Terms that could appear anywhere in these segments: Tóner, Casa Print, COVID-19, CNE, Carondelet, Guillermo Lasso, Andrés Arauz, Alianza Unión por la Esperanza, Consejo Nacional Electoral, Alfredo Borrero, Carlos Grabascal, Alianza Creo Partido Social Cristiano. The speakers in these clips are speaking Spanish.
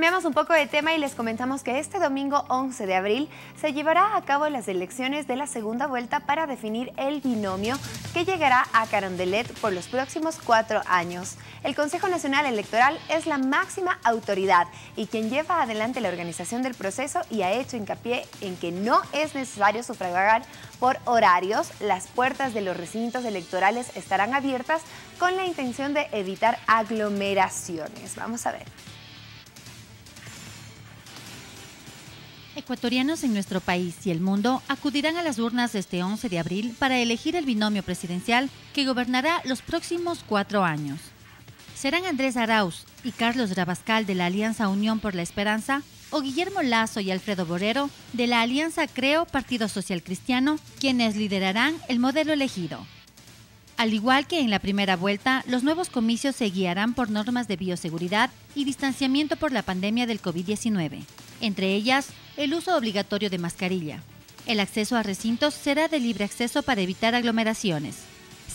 Cambiamos un poco de tema y les comentamos que este domingo 11 de abril se llevará a cabo las elecciones de la segunda vuelta para definir el binomio que llegará a Carondelet por los próximos 4 años. El Consejo Nacional Electoral es la máxima autoridad y quien lleva adelante la organización del proceso y ha hecho hincapié en que no es necesario sufragar por horarios. Las puertas de los recintos electorales estarán abiertas con la intención de evitar aglomeraciones. Vamos a ver. Ecuatorianos en nuestro país y el mundo acudirán a las urnas este 11 de abril para elegir el binomio presidencial que gobernará los próximos 4 años. Serán Andrés Arauz y Carlos Grabascal de la Alianza Unión por la Esperanza o Guillermo Lasso y Alfredo Borrero de la Alianza Creo Partido Social Cristiano quienes liderarán el modelo elegido. Al igual que en la primera vuelta, los nuevos comicios se guiarán por normas de bioseguridad y distanciamiento por la pandemia del COVID-19, entre ellas el uso obligatorio de mascarilla. El acceso a recintos será de libre acceso para evitar aglomeraciones.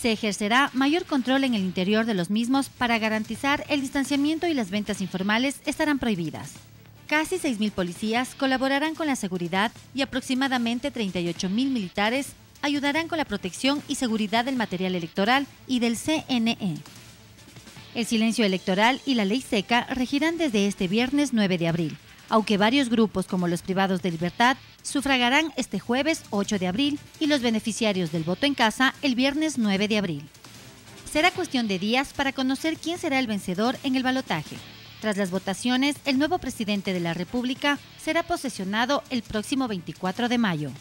Se ejercerá mayor control en el interior de los mismos para garantizar el distanciamiento y las ventas informales estarán prohibidas. Casi 6.000 policías colaborarán con la seguridad y aproximadamente 38.000 militares ayudarán con la protección y seguridad del material electoral y del CNE. El silencio electoral y la ley seca regirán desde este viernes 9 de abril. Aunque varios grupos como los privados de libertad sufragarán este jueves 8 de abril y los beneficiarios del voto en casa el viernes 9 de abril. Será cuestión de días para conocer quién será el vencedor en el balotaje. Tras las votaciones, el nuevo presidente de la República será posesionado el próximo 24 de mayo.